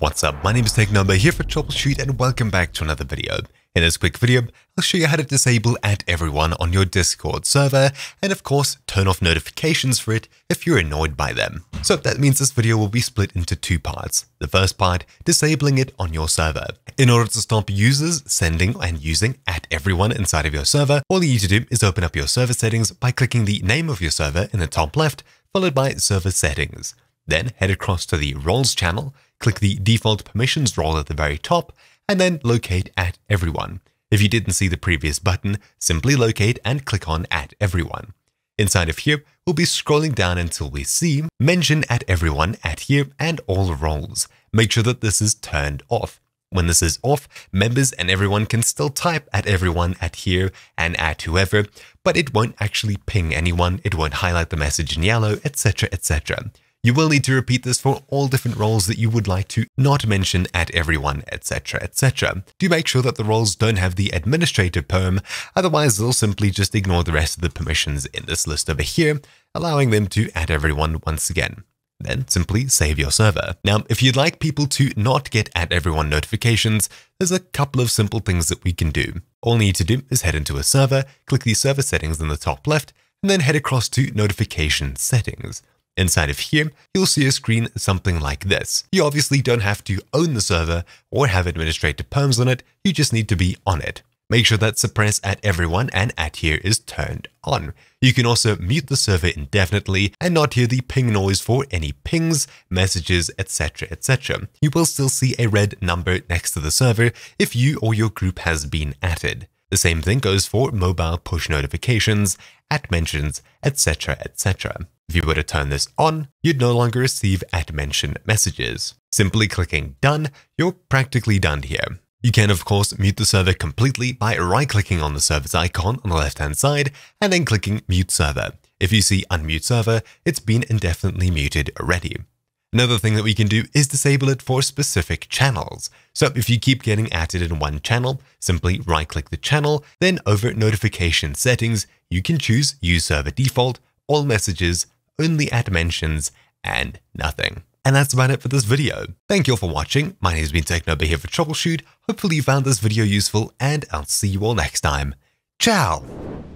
What's up, my name is TechNobo here for Troubleshoot and welcome back to another video. In this quick video, I'll show you how to disable Add Everyone on your Discord server and of course turn off notifications for it if you're annoyed by them. So that means this video will be split into two parts. The first part, disabling it on your server. In order to stop users sending and using Add Everyone inside of your server, all you need to do is open up your server settings by clicking the name of your server in the top left, followed by Server Settings. Then head across to the Roles channel, click the Default Permissions role at the very top, and then locate Add Everyone. If you didn't see the previous button, simply locate and click on Add Everyone. Inside of here, we'll be scrolling down until we see Mention Add Everyone at here and all roles. Make sure that this is turned off. When this is off, members and everyone can still type Add Everyone at here and add whoever, but it won't actually ping anyone, it won't highlight the message in yellow, etc, etc. You will need to repeat this for all different roles that you would like to not mention Add Everyone, etc, etc. Do make sure that the roles don't have the administrator perm, otherwise they'll simply just ignore the rest of the permissions in this list over here, allowing them to add everyone once again. Then simply save your server. Now, if you'd like people to not get Add Everyone notifications, there's a couple of simple things that we can do. All you need to do is head into a server, click the server settings in the top left, and then head across to notification settings. Inside of here, you'll see a screen something like this. You obviously don't have to own the server or have administrator perms on it, you just need to be on it. Make sure that Suppress Add Everyone and Add Here is turned on. You can also mute the server indefinitely and not hear the ping noise for any pings, messages, etc, etc. You will still see a red number next to the server if you or your group has been added. The same thing goes for mobile push notifications, at mentions, etc, etc. If you were to turn this on, you'd no longer receive at mention messages. Simply clicking done, you're practically done here. You can of course mute the server completely by right-clicking on the server's icon on the left-hand side and then clicking mute server. If you see unmute server, it's been indefinitely muted already. Another thing that we can do is disable it for specific channels. So if you keep getting added in one channel, simply right-click the channel, then over notification settings, you can choose use server default, all messages, only at mentions, and nothing. And that's about it for this video. Thank you all for watching. My name has been TechNobo here for Troubleshoot. Hopefully you found this video useful and I'll see you all next time. Ciao!